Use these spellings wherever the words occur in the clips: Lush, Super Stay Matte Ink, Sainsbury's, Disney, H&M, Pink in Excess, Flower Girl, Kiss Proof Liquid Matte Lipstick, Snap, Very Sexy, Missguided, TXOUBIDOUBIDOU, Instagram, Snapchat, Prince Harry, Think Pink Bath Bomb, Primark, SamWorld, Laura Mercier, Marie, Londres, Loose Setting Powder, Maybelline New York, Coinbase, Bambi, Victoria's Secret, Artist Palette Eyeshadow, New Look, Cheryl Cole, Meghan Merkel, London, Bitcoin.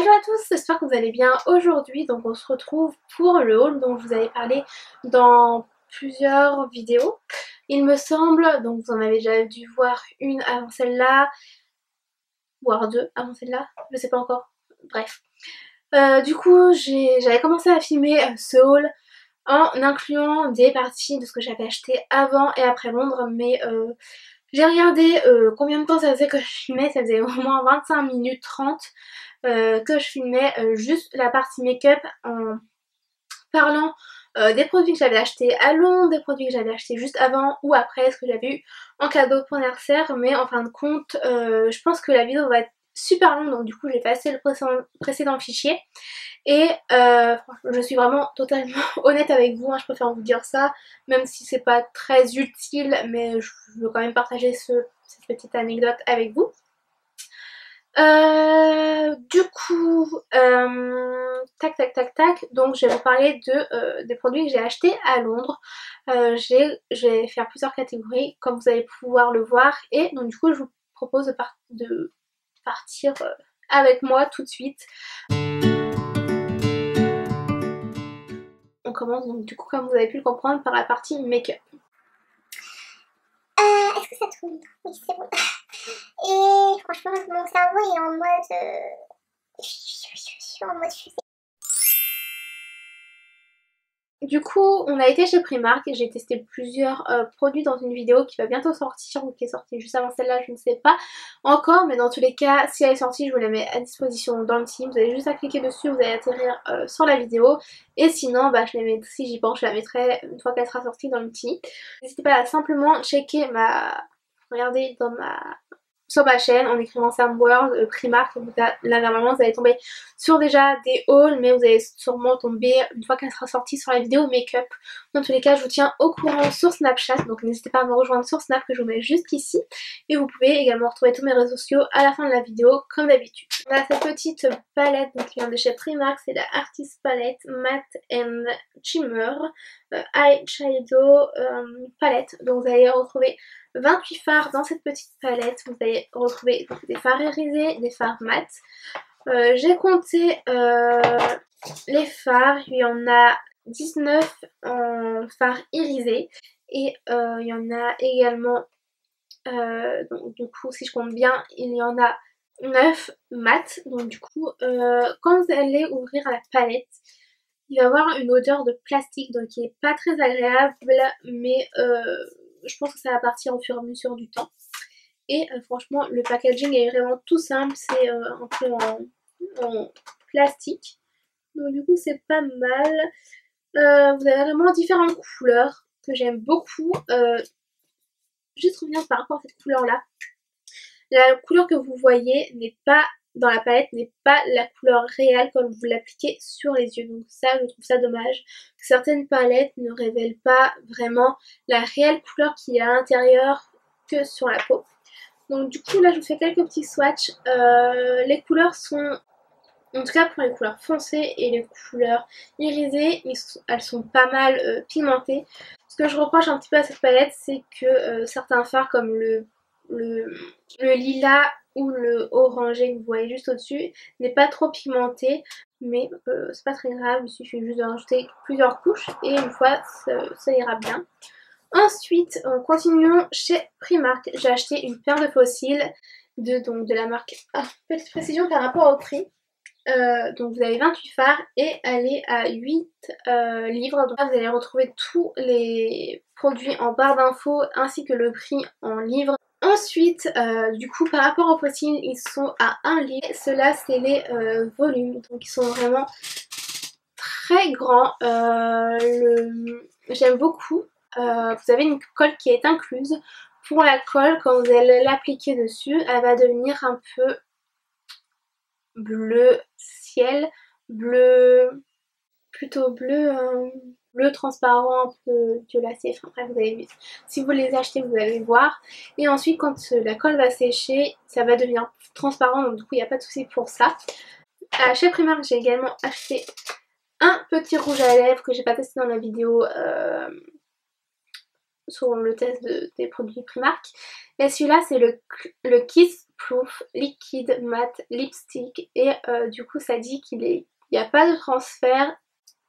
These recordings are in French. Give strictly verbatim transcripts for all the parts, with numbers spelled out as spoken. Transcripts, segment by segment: Hello à tous, j'espère que vous allez bien. Aujourd'hui, donc on se retrouve pour le haul dont je vous avais parlé dans plusieurs vidéos, il me semble. Donc vous en avez déjà dû voir une avant celle-là, voire deux avant celle-là, je sais pas encore, bref. Euh, du coup, j'avais commencé à filmer ce haul en incluant des parties de ce que j'avais acheté avant et après Londres, mais... Euh, j'ai regardé euh, combien de temps ça faisait que je filmais, ça faisait au moins vingt-cinq minutes trente euh, que je filmais euh, juste la partie make-up en parlant euh, des produits que j'avais achetés à Londres, des produits que j'avais achetés juste avant ou après, ce que j'avais eu en cadeau pour l'anniversaire. Mais en fin de compte, euh, je pense que la vidéo va être super longue, donc du coup j'ai passé le précédent, précédent fichier. Et euh, je suis vraiment totalement honnête avec vous, hein, je préfère vous dire ça, même si c'est pas très utile, mais je veux quand même partager ce, cette petite anecdote avec vous. Euh, du coup, euh, tac tac tac tac, donc je vais vous parler de, euh, des produits que j'ai achetés à Londres. Euh, je vais faire plusieurs catégories, comme vous allez pouvoir le voir, et donc du coup je vous propose de, par de partir euh, avec moi tout de suite. On commence donc du coup, comme vous avez pu le comprendre, par la partie make-up. Euh, Est-ce que ça tourne? Oui, c'est bon. Et franchement, mon cerveau est en mode... Euh... Je suis en mode fusée. Du coup, on a été chez Primark et j'ai testé plusieurs euh, produits dans une vidéo qui va bientôt sortir ou qui est sortie juste avant celle-là, je ne sais pas encore. Mais dans tous les cas, si elle est sortie, je vous la mets à disposition dans le team. Vous avez juste à cliquer dessus, vous allez atterrir euh, sur la vidéo. Et sinon, bah, je les mets, si j'y pense, je la mettrai une fois qu'elle sera sortie dans le team. N'hésitez pas à simplement checker ma... Regardez dans ma... sur ma chaîne en écrivant Sam World, euh, Primark. Là normalement vous allez tomber sur déjà des hauls, mais vous allez sûrement tomber une fois qu'elle sera sortie sur la vidéo make-up. Dans tous les cas, je vous tiens au courant sur Snapchat, donc n'hésitez pas à me rejoindre sur Snap que je vous mets juste ici, et vous pouvez également retrouver tous mes réseaux sociaux à la fin de la vidéo comme d'habitude. On a cette petite palette donc, qui vient de chez Primark, c'est la Artist Palette Matte and shimmer euh, Eye Shadow euh, Palette. Donc vous allez retrouver vingt-huit fards dans cette petite palette. Vous allez retrouver des fards irisés, des fards mat. Euh, J'ai compté euh, les fards. Il y en a dix-neuf en fards irisés. Et euh, il y en a également... Euh, donc, du coup, si je compte bien, il y en a neuf mat. Donc du coup, euh, quand vous allez ouvrir la palette, il va y avoir une odeur de plastique. Donc qui n'est pas très agréable. Mais... Euh, je pense que ça va partir au fur et à mesure du temps. Et euh, franchement, le packaging est vraiment tout simple. C'est euh, un peu en, en plastique. Donc du coup, c'est pas mal. Euh, vous avez vraiment différentes couleurs que j'aime beaucoup. Euh, juste revenir par rapport à cette couleur-là. La couleur que vous voyez n'est pas dans la palette, n'est pas la couleur réelle quand vous l'appliquez sur les yeux. Donc ça, je trouve ça dommage. Certaines palettes ne révèlent pas vraiment la réelle couleur qu'il y a à l'intérieur que sur la peau. Donc du coup, là, je vous fais quelques petits swatchs. Euh, les couleurs sont... En tout cas, pour les couleurs foncées et les couleurs irisées, elles sont pas mal euh, pigmentées. Ce que je reproche un petit peu à cette palette, c'est que euh, certains fards comme le, le, le lilas... ou le orangé que vous voyez juste au-dessus n'est pas trop pigmenté, mais euh, c'est pas très grave, il suffit juste de rajouter plusieurs couches et une fois ça, ça ira bien. Ensuite, on continuons chez Primark. J'ai acheté une paire de fossiles de, donc, de la marque... Ah, petite précision par rapport au prix. Euh, donc vous avez vingt-huit fards et elle est à huit euh, livres. Donc là, vous allez retrouver tous les produits en barre d'infos ainsi que le prix en livres. Ensuite, euh, du coup, par rapport aux fossiles, ils sont à un livre. Ceux-là, c'est les euh, volumes. Donc, ils sont vraiment très grands. Euh, le... J'aime beaucoup. Euh, vous avez une colle qui est incluse. Pour la colle, quand vous allez l'appliquer dessus, elle va devenir un peu bleu ciel, bleu... plutôt bleu... Hein. Bleu transparent, un peu violacé, enfin bref, vous avez vu. Si vous les achetez, vous allez voir. Et ensuite, quand la colle va sécher, ça va devenir transparent, donc du coup, il n'y a pas de souci pour ça. Euh, chez Primark, j'ai également acheté un petit rouge à lèvres que j'ai pas testé dans la vidéo euh, sur le test de, des produits Primark. Et celui-là, c'est le, le Kiss Proof Liquid Matte Lipstick et euh, du coup ça dit qu'il est... n'y a pas de transfert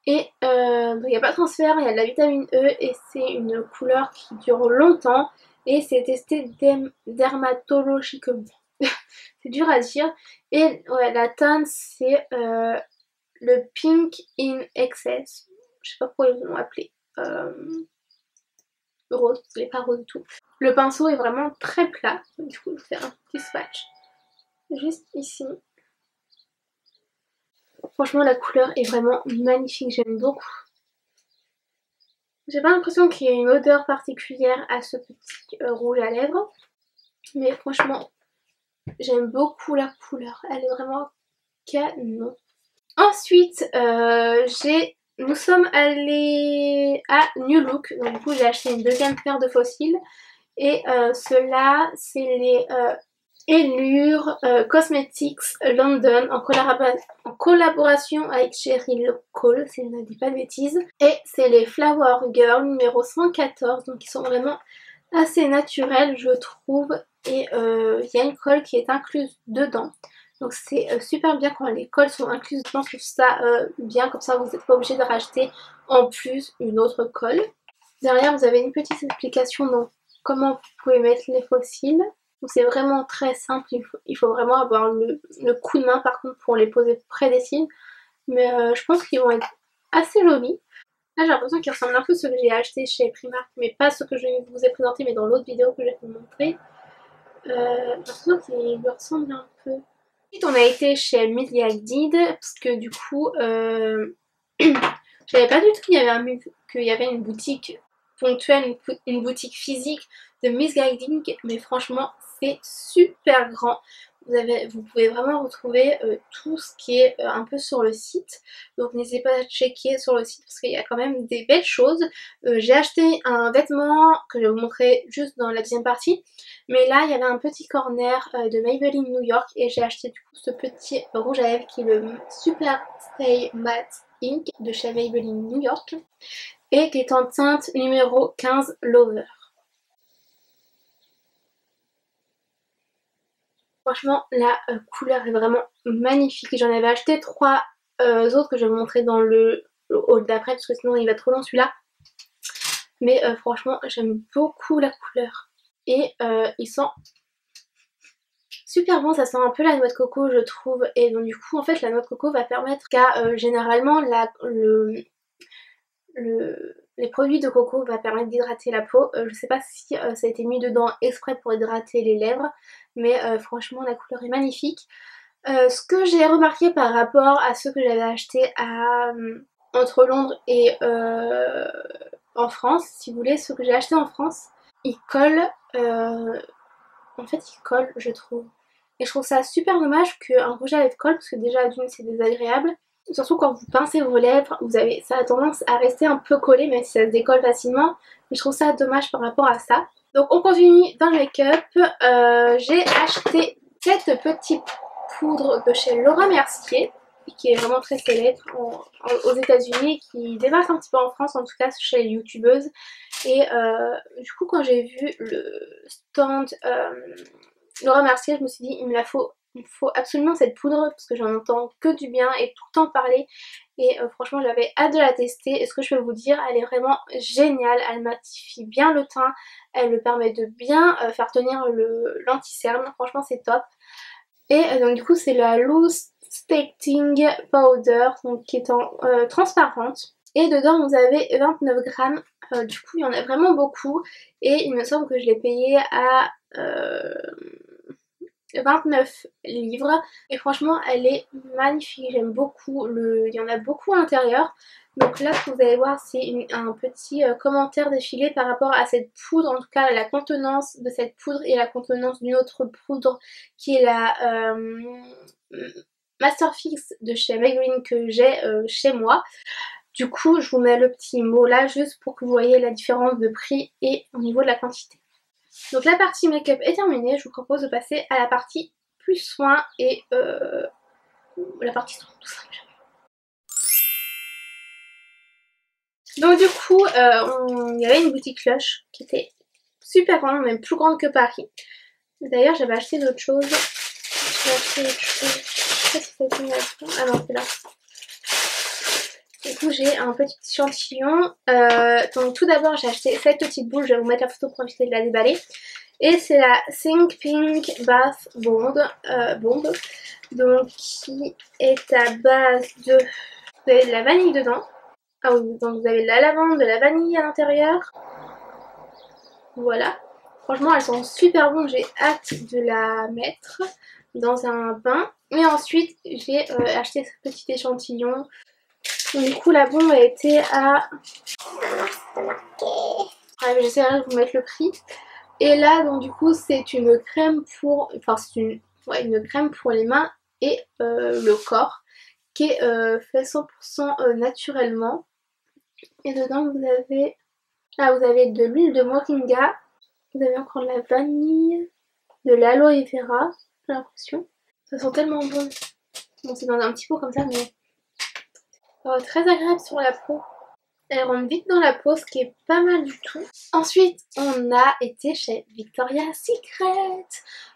et euh, donc il n'y a pas de transfert, il y a de la vitamine E et c'est une couleur qui dure longtemps et c'est testé dermatologiquement. C'est dur à dire. Et ouais, la teinte c'est euh, le Pink in Excess. Je sais pas pourquoi ils l'ont appelé. Euh... Rose, il n'est pas rose du tout. Le pinceau est vraiment très plat. Du coup, je fais un petit swatch juste ici. Franchement, la couleur est vraiment magnifique. J'aime beaucoup. J'ai pas l'impression qu'il y ait une odeur particulière à ce petit euh, rouge à lèvres. Mais franchement, j'aime beaucoup la couleur. Elle est vraiment canon. Ensuite, euh, j'ai... Nous sommes allés à New Look, donc du coup j'ai acheté une deuxième paire de fossiles et euh, ceux-là c'est les euh, Lure euh, Cosmetics London en, collab en collaboration avec Cheryl Cole, si je ne dis pas de bêtises, et c'est les Flower Girl numéro cent quatorze, donc ils sont vraiment assez naturels je trouve et il euh, y a une colle qui est incluse dedans. Donc c'est euh, super bien quand les colles sont incluses, je trouve ça euh, bien, comme ça vous n'êtes pas obligé de racheter en plus une autre colle. Derrière vous avez une petite explication donc comment vous pouvez mettre les fossiles. Donc c'est vraiment très simple, il faut, il faut vraiment avoir le, le coup de main par contre pour les poser près des cils. Mais euh, je pense qu'ils vont être assez jolis. Là j'ai l'impression qu'ils ressemblent un peu à ceux que j'ai achetés chez Primark, mais pas ceux que je vous ai présentés, mais dans l'autre vidéo que je vais vous montrer. Euh, j'ai l'impression qu'ils me ressemblent un peu. Ensuite on a été chez Missguided parce que du coup euh, je savais pas du tout qu'il y avait un, qu'il y avait une boutique ponctuelle, une boutique physique de Missguided, mais franchement c'est super grand. Vous, avez, vous pouvez vraiment retrouver euh, tout ce qui est euh, un peu sur le site. Donc n'hésitez pas à checker sur le site parce qu'il y a quand même des belles choses. Euh, j'ai acheté un vêtement que je vais vous montrer juste dans la deuxième partie. Mais là il y avait un petit corner euh, de Maybelline New York et j'ai acheté du coup ce petit rouge à lèvres qui est le Super Stay Matte Ink de chez Maybelline New York. Et qui est en teinte numéro quinze Lover. Franchement la euh, couleur est vraiment magnifique. J'en avais acheté trois euh, autres que je vais vous montrer dans le, le haul d'après parce que sinon il va trop long celui-là. Mais euh, franchement j'aime beaucoup la couleur. Et euh, il sent super bon, ça sent un peu la noix de coco je trouve. Et donc du coup en fait la noix de coco va permettre qu'à euh, généralement la, le, le, les produits de coco va permettre d'hydrater la peau. Euh, je sais pas si euh, ça a été mis dedans exprès pour hydrater les lèvres. Mais euh, franchement la couleur est magnifique. Euh, ce que j'ai remarqué par rapport à ceux que j'avais acheté à, euh, entre Londres et euh, en France, si vous voulez, ceux que j'ai acheté en France, ils collent, euh, en fait ils collent je trouve. Et je trouve ça super dommage qu'un rouge à lèvres colle parce que déjà d'une c'est désagréable. Surtout quand vous pincez vos lèvres, vous avez, ça a tendance à rester un peu collé même si ça se décolle facilement. Mais je trouve ça dommage par rapport à ça. Donc on continue dans le make-up, euh, j'ai acheté cette petite poudre de chez Laura Mercier qui est vraiment très célèbre en, en, aux États-Unis, qui débarque un petit peu en France en tout cas chez les youtubeuses. Et euh, du coup quand j'ai vu le stand euh, Laura Mercier je me suis dit il me la faut, il faut absolument cette poudre parce que j'en entends que du bien et tout le temps parler. Et euh, franchement j'avais hâte de la tester et ce que je peux vous dire elle est vraiment géniale, elle matifie bien le teint, elle me permet de bien euh, faire tenir l'anti-cerne, franchement c'est top. Et euh, donc du coup c'est la Loose Setting Powder donc, qui est en euh, transparente et dedans vous avez vingt-neuf grammes, euh, du coup il y en a vraiment beaucoup et il me semble que je l'ai payé à... Euh... vingt-neuf livres et franchement elle est magnifique, j'aime beaucoup, le... il y en a beaucoup à l'intérieur. Donc là ce que vous allez voir c'est un petit euh, commentaire défilé par rapport à cette poudre, en tout cas la contenance de cette poudre et la contenance d'une autre poudre qui est la euh, Master Fix de chez Maybelline que j'ai euh, chez moi. Du coup je vous mets le petit mot là juste pour que vous voyez la différence de prix et au niveau de la quantité. Donc la partie make-up est terminée, je vous propose de passer à la partie plus soin et euh, la partie soin tout simplement. Donc du coup, euh, on... il y avait une boutique Lush qui était super grande, même plus grande que Paris. D'ailleurs, j'avais acheté d'autres choses. J'ai acheté d'autres choses. Je sais pas si ça tient là-dedans. Ah non, c'est là. Du coup, j'ai un petit échantillon. Euh, donc, tout d'abord, j'ai acheté cette petite boule. Je vais vous mettre la photo pour éviter de la déballer. Et c'est la Think Pink Bath Bomb, euh, bombe, donc qui est à base de, vous avez de la vanille dedans. Ah oui, donc vous avez de la lavande, de la vanille à l'intérieur. Voilà. Franchement, elles sont super bonnes. J'ai hâte de la mettre dans un bain. Et ensuite, j'ai euh, acheté ce petit échantillon. Donc, du coup, la bombe a été à... Ouais, j'essaierai de vous mettre le prix. Et là, donc du coup, c'est une crème pour, enfin c'est une, ouais, une crème pour les mains et euh, le corps, qui est euh, fait cent pour cent euh, naturellement. Et dedans, vous avez, là, vous avez de l'huile de moringa, vous avez encore de la vanille, de l'aloe vera, j'ai l'impression. Ça sent tellement bon. Bon, c'est dans un petit pot comme ça, mais euh, très agréable sur la peau. Elle rentre vite dans la peau, ce qui est pas mal du tout. Ensuite, on a été chez Victoria's Secret.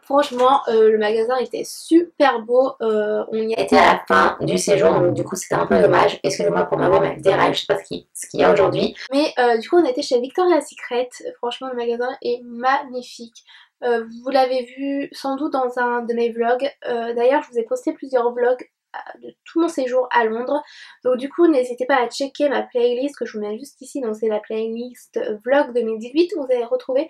Franchement, euh, le magasin était super beau. Euh, on y a été à la fin du séjour, donc du coup, c'était un peu dommage. Excusez-moi pour m'avoir avec des rêves, je sais pas ce qu'il y a aujourd'hui. Mais euh, du coup, on a été chez Victoria's Secret. Franchement, le magasin est magnifique. Euh, vous l'avez vu sans doute dans un de mes vlogs. Euh, D'ailleurs, je vous ai posté plusieurs vlogs de tout mon séjour à Londres, donc du coup n'hésitez pas à checker ma playlist que je vous mets juste ici, donc c'est la playlist vlog deux mille dix-huit où vous allez retrouver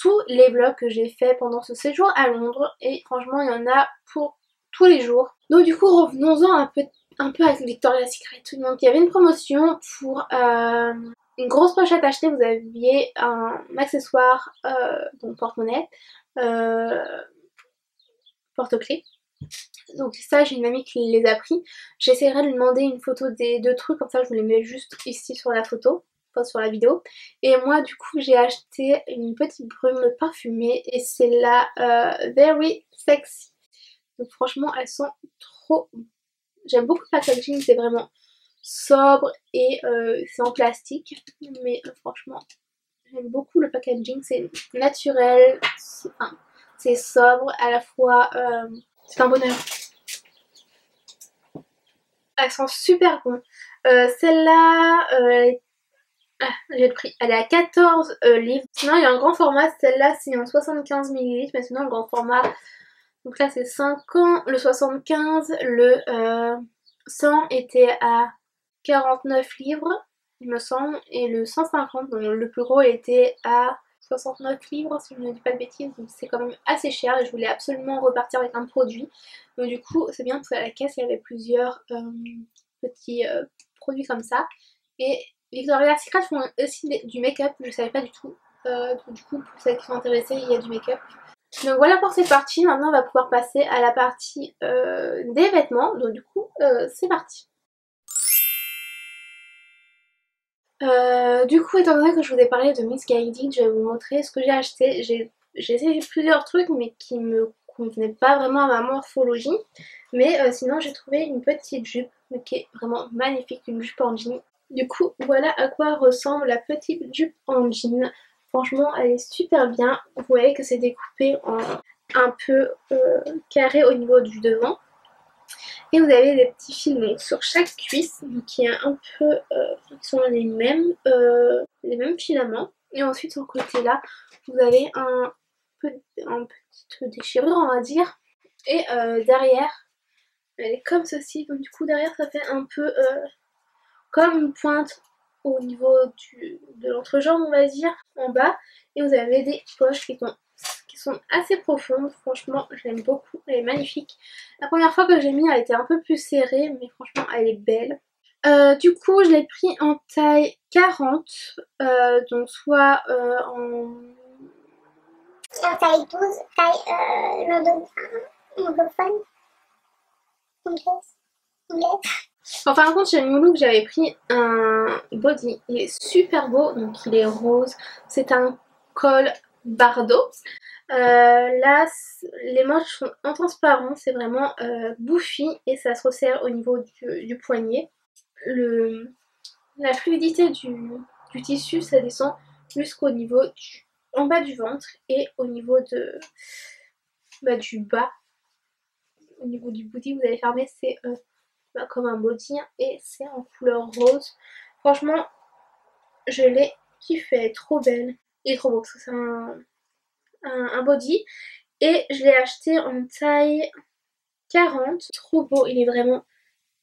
tous les vlogs que j'ai fait pendant ce séjour à Londres, et franchement il y en a pour tous les jours. Donc du coup revenons-en un peu, un peu à Victoria's Secret. Donc il y avait une promotion pour euh, une grosse pochette achetée, vous aviez un accessoire, euh, donc porte-monnaie, euh, porte-clés. Donc ça, j'ai une amie qui les a pris. J'essaierai de lui demander une photo des deux trucs, comme ça je vous les mets juste ici sur la photo, pas sur la vidéo. Et moi du coup j'ai acheté une petite brume parfumée et c'est la euh, Very Sexy. Donc franchement elles sont trop... J'aime beaucoup le packaging, c'est vraiment sobre et euh, c'est en plastique. Mais euh, franchement j'aime beaucoup le packaging, c'est naturel, c'est hein, sobre, à la fois... Euh, c'est un bonheur. Elles sont super bonnes. Euh, Celle-là, euh, ah, j'ai le prix. Elle est à quatorze euh, livres. Sinon, il y a un grand format. Celle-là, c'est en soixante-quinze millilitres. Mais sinon, le grand format, donc là, c'est cinquante, le soixante-quinze. Le euh, cent était à quarante-neuf livres, il me semble. Et le cent cinquante, donc le plus gros, était à... soixante-neuf livres si je ne dis pas de bêtises, donc c'est quand même assez cher et je voulais absolument repartir avec un produit, donc du coup c'est bien parce qu'à la caisse il y avait plusieurs euh, petits euh, produits comme ça. Et Victoria's Secret font aussi du make-up, je ne savais pas du tout, euh, du coup pour celles qui sont intéressées il y a du make-up. Donc voilà pour cette partie, maintenant on va pouvoir passer à la partie euh, des vêtements, donc du coup euh, c'est parti. Euh, du coup, étant donné que je vous ai parlé de Missguided, je vais vous montrer ce que j'ai acheté. J'ai essayé plusieurs trucs mais qui me convenaient pas vraiment à ma morphologie. Mais euh, sinon j'ai trouvé une petite jupe qui est vraiment magnifique, une jupe en jean. Du coup voilà à quoi ressemble la petite jupe en jean. Franchement elle est super bien. Vous voyez que c'est découpé en un peu euh, carré au niveau du devant. Et vous avez des petits fils donc, sur chaque cuisse, donc qui est un peu, euh, qui sont les mêmes, euh, les mêmes filaments. Et ensuite sur le côté là, vous avez un, peu, un petite déchirure on va dire. Et euh, derrière, elle est comme ceci. Donc du coup derrière ça fait un peu euh, comme une pointe au niveau du, de l'entrejambe on va dire, en bas. Et vous avez des poches qui sont... sont assez profondes, franchement je l'aime beaucoup, elle est magnifique. La première fois que j'ai mis elle était un peu plus serrée mais franchement elle est belle. Euh, du coup je l'ai pris en taille quarante, euh, donc soit euh, en... en taille douze, taille euh, l'endophone, anglaise, anglaise. En fin de compte chez New Look j'avais pris un body, il est super beau, donc il est rose, c'est un col bardeau. Euh, là les manches sont en transparent, c'est vraiment euh, bouffi et ça se resserre au niveau du, du poignet. Le, la fluidité du, du tissu ça descend jusqu'au niveau du, en bas du ventre et au niveau de, bah, du bas, au niveau du body, vous allez fermer, c'est euh, bah, comme un body, hein, et c'est en couleur rose. Franchement, je l'ai kiffé, trop belle. Il est trop beau parce que c'est un, un, un body. Et je l'ai acheté en taille quarante. Trop beau, il est vraiment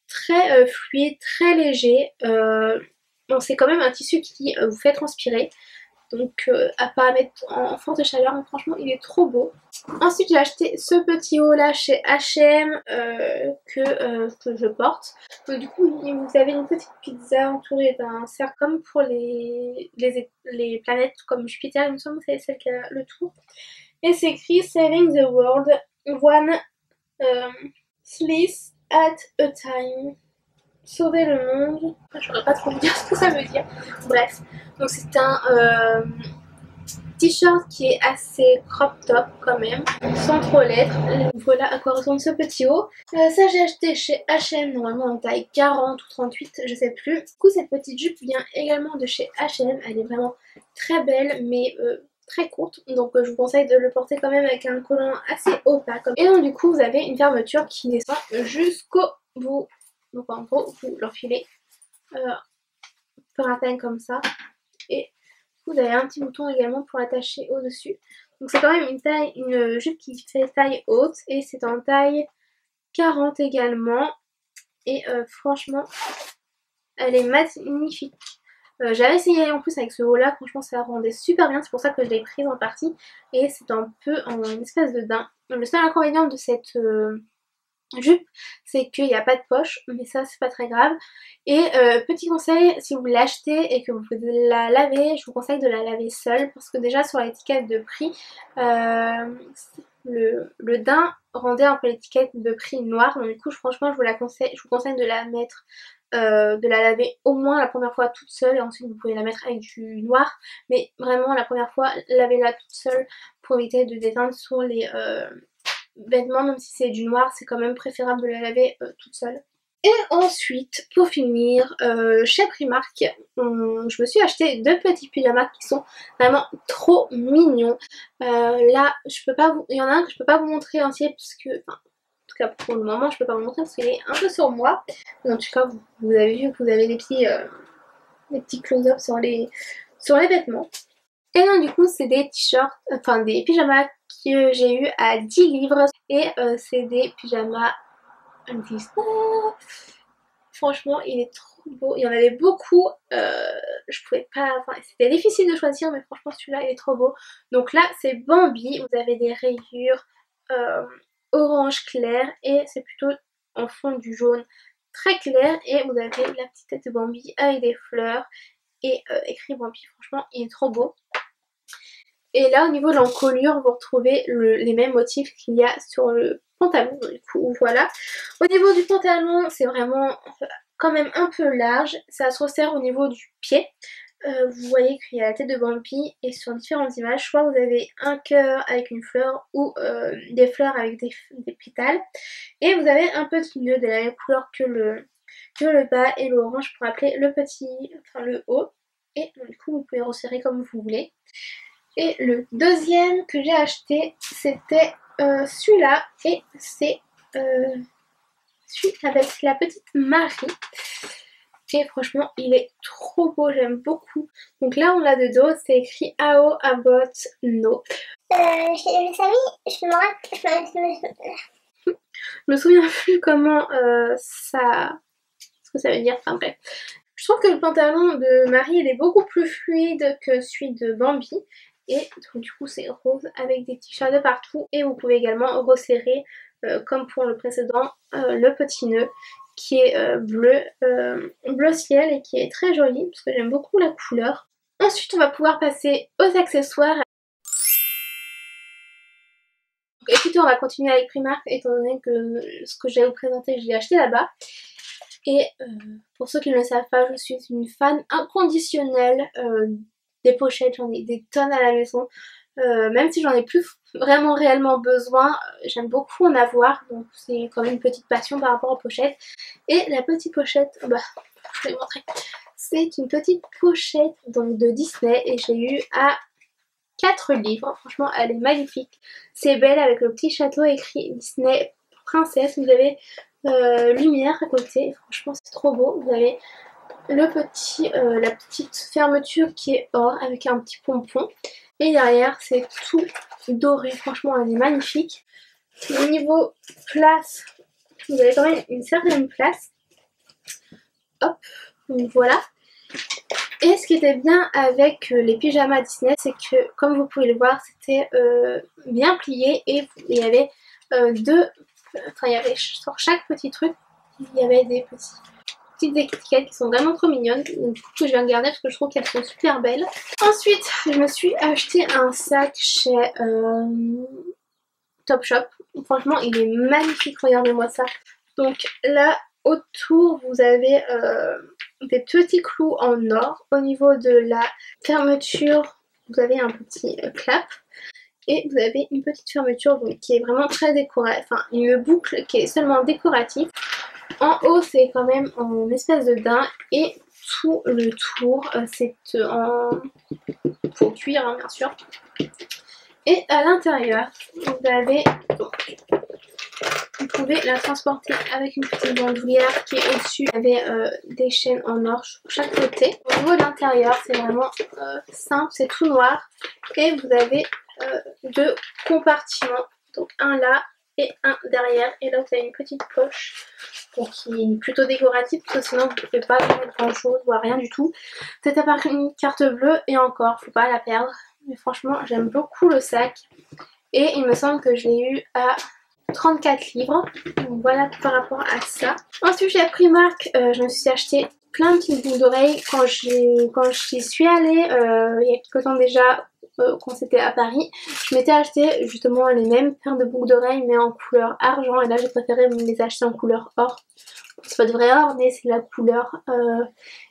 très euh, fluide, très léger. Euh, bon, c'est quand même un tissu qui euh, vous fait transpirer. Donc euh, à pas mettre en force de chaleur, mais franchement il est trop beau. Ensuite j'ai acheté ce petit haut là chez H et M euh, que, euh, que je porte. Donc du coup vous avez une petite pizza entourée d'un cercle comme pour les, les, les planètes comme Jupiter, il me semble, c'est celle qui a le tour. Et c'est écrit Saving the World One euh, Slice at a Time. Sauver le monde. Je n'aurais pas trop vous dire ce que ça veut dire. Bref, donc c'est un euh, t-shirt qui est assez crop top quand même, sans trop l'être. Voilà à quoi ressemble ce petit haut. Euh, ça j'ai acheté chez H et M, normalement en taille quarante ou trente-huit, je sais plus. Du coup cette petite jupe vient également de chez H et M. Elle est vraiment très belle, mais euh, très courte, donc euh, je vous conseille de le porter quand même avec un collant assez opaque. Et donc du coup vous avez une fermeture qui descend jusqu'au bout. Donc en gros, vous l'enfilez euh, par la taille comme ça. Et vous avez un petit bouton également pour l'attacher au-dessus. Donc c'est quand même une taille, une jupe qui fait taille haute. Et c'est en taille quarante également. Et euh, franchement, elle est magnifique. Euh, J'avais essayé en plus avec ce haut là. Franchement, ça rendait super bien. C'est pour ça que je l'ai prise en partie. Et c'est un peu en une espèce de daim. Le seul inconvénient de cette... Euh, jupe, c'est qu'il n'y a pas de poche, mais ça c'est pas très grave. Et euh, petit conseil, si vous l'achetez et que vous la lavez, je vous conseille de la laver seule, parce que déjà sur l'étiquette de prix euh, le, le daim rendait un peu l'étiquette de prix noire. Donc du coup franchement je vous, la conseille, je vous conseille de la mettre euh, de la laver au moins la première fois toute seule, et ensuite vous pouvez la mettre avec du noir, mais vraiment la première fois lavez-la toute seule pour éviter de déteindre sur les euh, vêtements. Même si c'est du noir, c'est quand même préférable de la laver euh, toute seule. Et ensuite, pour finir, euh, chez Primark, on, je me suis acheté deux petits pyjamas qui sont vraiment trop mignons. Euh, là, je peux pas vous... il y en a un que je peux pas vous montrer entier, parce que... Enfin, en tout cas, pour le moment, je peux pas vous montrer parce qu'il est un peu sur moi. En tout cas, vous, vous avez vu que vous avez des petits, euh, des petits close-up sur les, sur les vêtements. Et donc, du coup, c'est des t-shirts, enfin des pyjamas que j'ai eu à dix livres, et euh, c'est des pyjamas Disney. Franchement il est trop beau, il y en avait beaucoup, euh, je pouvais pas, enfin c'était difficile de choisir, mais franchement celui-là il est trop beau. Donc là c'est Bambi, vous avez des rayures euh, orange clair, et c'est plutôt en fond du jaune très clair, et vous avez la petite tête de Bambi avec des fleurs et euh, écrit Bambi. Franchement il est trop beau. Et là au niveau de l'encolure, vous retrouvez le, les mêmes motifs qu'il y a sur le pantalon. Du coup voilà. Au niveau du pantalon, c'est vraiment quand même un peu large. Ça se resserre au niveau du pied. Euh, vous voyez qu'il y a la tête de Bambi, et sur différentes images, soit vous avez un cœur avec une fleur, ou euh, des fleurs avec des, des pétales. Et vous avez un petit nœud de la même couleur que le, que le bas et l'orange pour appeler le petit, enfin le haut. Et donc, du coup vous pouvez resserrer comme vous voulez. Et le deuxième que j'ai acheté, c'était euh, celui-là. Et c'est euh, celui avec la petite Marie. Et franchement, il est trop beau, j'aime beaucoup. Donc là, on l'a de dos, c'est écrit A O About No. Euh, je, les amis, je me rappelle, je me... je me souviens plus comment euh, ça... ce que ça veut dire, enfin bref. Je trouve que le pantalon de Marie, il est beaucoup plus fluide que celui de Bambi. Et donc, du coup c'est rose avec des petits chats de partout, et vous pouvez également resserrer euh, comme pour le précédent euh, le petit nœud qui est euh, bleu, euh, bleu ciel, et qui est très joli parce que j'aime beaucoup la couleur. Ensuite on va pouvoir passer aux accessoires. Et plutôt on va continuer avec Primark, étant donné que ce que je vais vous présenter je l'ai acheté là-bas. Et euh, pour ceux qui ne le savent pas, je suis une fan inconditionnelle euh, des pochettes, j'en ai des tonnes à la maison, euh, même si j'en ai plus vraiment réellement besoin, j'aime beaucoup en avoir, donc c'est quand même une petite passion par rapport aux pochettes. Et la petite pochette, bah, je vais vous montrer, c'est une petite pochette donc de Disney, et j'ai eu à quatre livres. Franchement, elle est magnifique. C'est belle avec le petit château écrit Disney Princesse. Vous avez euh, Lumière à côté. Franchement, c'est trop beau. Vous avez le petit, euh, la petite fermeture qui est or avec un petit pompon. Et derrière, c'est tout doré. Franchement, elle est magnifique. Au niveau place, vous avez quand même une certaine place. Hop, donc voilà. Et ce qui était bien avec les pyjamas Disney, c'est que, comme vous pouvez le voir, c'était euh, bien plié. Et il y avait euh, deux... Enfin, il y avait sur chaque petit truc, il y avait des petits, petites étiquettes qui sont vraiment trop mignonnes. Donc, du coup, je vais regarder parce que je trouve qu'elles sont super belles. Ensuite, je me suis acheté un sac chez... Euh... Topshop. Franchement, il est magnifique, regardez-moi ça. Donc là, autour, vous avez euh, des petits clous en or. Au niveau de la fermeture, vous avez un petit euh, clap. Et vous avez une petite fermeture donc, qui est vraiment très décorative. Enfin, une boucle qui est seulement décorative. En haut, c'est quand même en espèce de daim. Et tout le tour, euh, c'est euh, en faux cuir, hein, bien sûr. Et à l'intérieur, vous avez, donc, vous pouvez la transporter avec une petite bandoulière qui est au-dessus. Vous avez euh, des chaînes en or sur chaque côté. Au niveau de l'intérieur, c'est vraiment euh, simple, c'est tout noir. Et vous avez euh, deux compartiments, donc un là et un derrière. Et là, vous avez une petite poche donc, qui est plutôt décorative parce que sinon, vous ne pouvez pas mettre grand-chose, voire rien du tout. C'est à part une carte bleue et encore, faut pas la perdre. Mais franchement, j'aime beaucoup le sac. Et il me semble que je l'ai eu à trente-quatre livres. Donc voilà par rapport à ça. Ensuite, j'ai pris Primark. Euh, je me suis acheté plein de petites boucles d'oreilles. Quand j'y suis allée, euh, il y a quelques temps déjà, euh, quand c'était à Paris, je m'étais acheté justement les mêmes paires de boucles d'oreilles, mais en couleur argent. Et là, j'ai préféré me les acheter en couleur or. C'est pas de vrai or, mais c'est la couleur. Euh,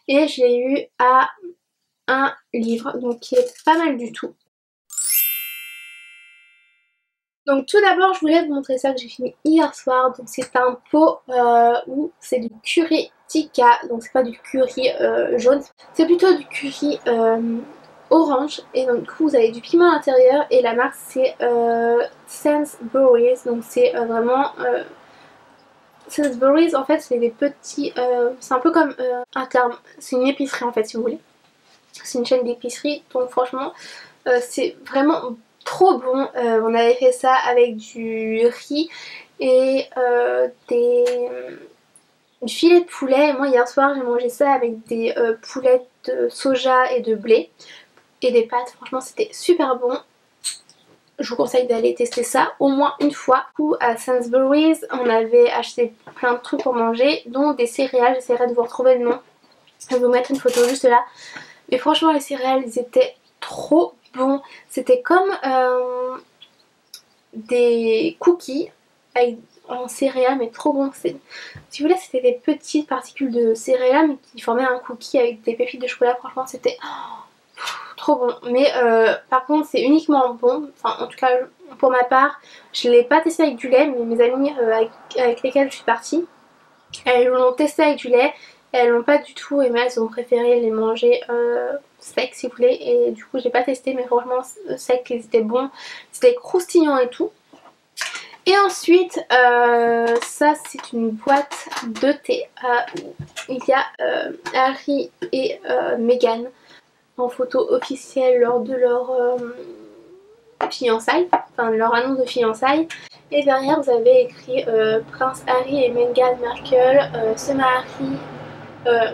et je l'ai eu à... un livre, donc qui est pas mal du tout. Donc tout d'abord je voulais vous montrer ça que j'ai fini hier soir. Donc c'est un pot euh, où c'est du curry tikka, donc c'est pas du curry euh, jaune, c'est plutôt du curry euh, orange. Et donc du coup vous avez du piment à l'intérieur et la marque c'est euh, Sainsbury's, donc c'est euh, vraiment euh, Sainsbury's en fait c'est des petits euh, c'est un peu comme euh, un terme, c'est une épicerie en fait si vous voulez. C'est une chaîne d'épicerie, donc franchement, euh, c'est vraiment trop bon. Euh, on avait fait ça avec du riz et euh, des du filet de poulet. Moi, hier soir, j'ai mangé ça avec des euh, poulettes de soja et de blé et des pâtes. Franchement, c'était super bon. Je vous conseille d'aller tester ça au moins une fois. Du coup, à Sainsbury's, on avait acheté plein de trucs pour manger, dont des céréales. J'essaierai de vous retrouver le nom. Je vais vous mettre une photo juste là. Mais franchement les céréales ils étaient trop bons. C'était comme euh, des cookies avec, en céréales mais trop bon. Si vous voulez c'était des petites particules de céréales mais qui formaient un cookie avec des pépites de chocolat. Franchement c'était oh, trop bon. Mais euh, par contre c'est uniquement bon. Enfin en tout cas pour ma part je ne l'ai pas testé avec du lait. Mais mes amis euh, avec, avec lesquels je suis partie, elles l'ont testé avec du lait. Elles l'ont pas du tout aimé, elles ont préféré les manger euh, sec si vous voulez. Et du coup j'ai pas testé mais franchement sec ils étaient bons, c'était croustillant et tout. Et ensuite euh, ça c'est une boîte de thé. Euh, il y a euh, Harry et euh, Meghan en photo officielle lors de leur euh, fiançailles, enfin leur annonce de fiançailles. Et derrière vous avez écrit euh, Prince Harry et Meghan Merkel euh, se marient. Euh,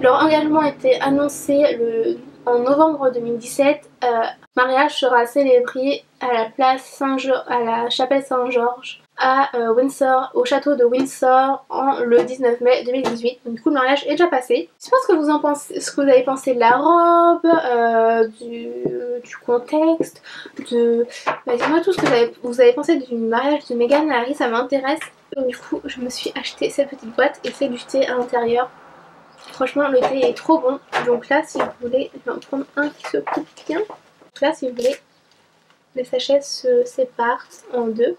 leur engagement était annoncé le, en novembre deux mille dix-sept. Euh, mariage sera célébré à la place Saint-Georges, à la chapelle Saint-Georges, à euh, Windsor, au château de Windsor, en, le dix-neuf mai deux mille dix-huit. Donc, du coup, le mariage est déjà passé. Je sais pas ce que vous en pensez, ce que vous avez pensé de la robe, euh, du, du contexte, de. Bah, dites-moi tout ce que vous avez, vous avez pensé du mariage de Meghan et Harry, ça m'intéresse. Du coup, je me suis acheté cette petite boîte et c'est du thé à l'intérieur. Franchement le thé est trop bon. Donc là si vous voulez, je vais en prendre un qui se coupe bien. Donc là si vous voulez, les sachets se séparent en deux.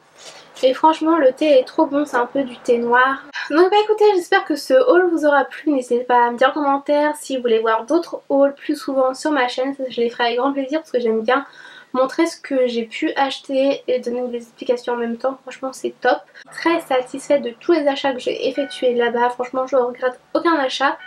Et franchement le thé est trop bon, c'est un peu du thé noir. Donc bah écoutez, j'espère que ce haul vous aura plu. N'hésitez pas à me dire en commentaire si vous voulez voir d'autres hauls plus souvent sur ma chaîne. Je les ferai avec grand plaisir parce que j'aime bien montrer ce que j'ai pu acheter et donner des explications en même temps. Franchement c'est top. Très satisfaite de tous les achats que j'ai effectués là-bas. Franchement je ne regrette aucun achat.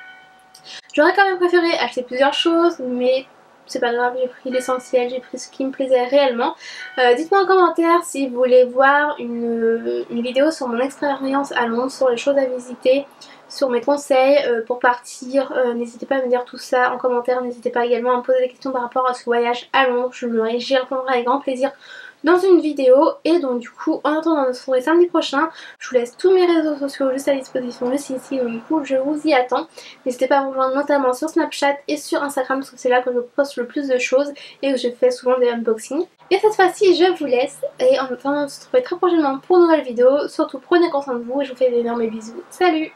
J'aurais quand même préféré acheter plusieurs choses, mais c'est pas grave, j'ai pris l'essentiel, j'ai pris ce qui me plaisait réellement. Euh, Dites-moi en commentaire si vous voulez voir une, une vidéo sur mon expérience à Londres, sur les choses à visiter, sur mes conseils euh, pour partir. Euh, n'hésitez pas à me dire tout ça en commentaire, n'hésitez pas également à me poser des questions par rapport à ce voyage à Londres, j'y répondrai avec grand plaisir dans une vidéo. Et donc du coup, en attendant de se retrouver samedi prochain, je vous laisse tous mes réseaux sociaux juste à disposition, juste ici, donc du coup je vous y attends. N'hésitez pas à vous rejoindre notamment sur Snapchat et sur Instagram parce que c'est là que je poste le plus de choses et que je fais souvent des unboxings. Et cette fois-ci je vous laisse et en attendant de se retrouver très prochainement pour une nouvelle vidéo. Surtout prenez soin de vous et je vous fais d'énormes bisous. Salut!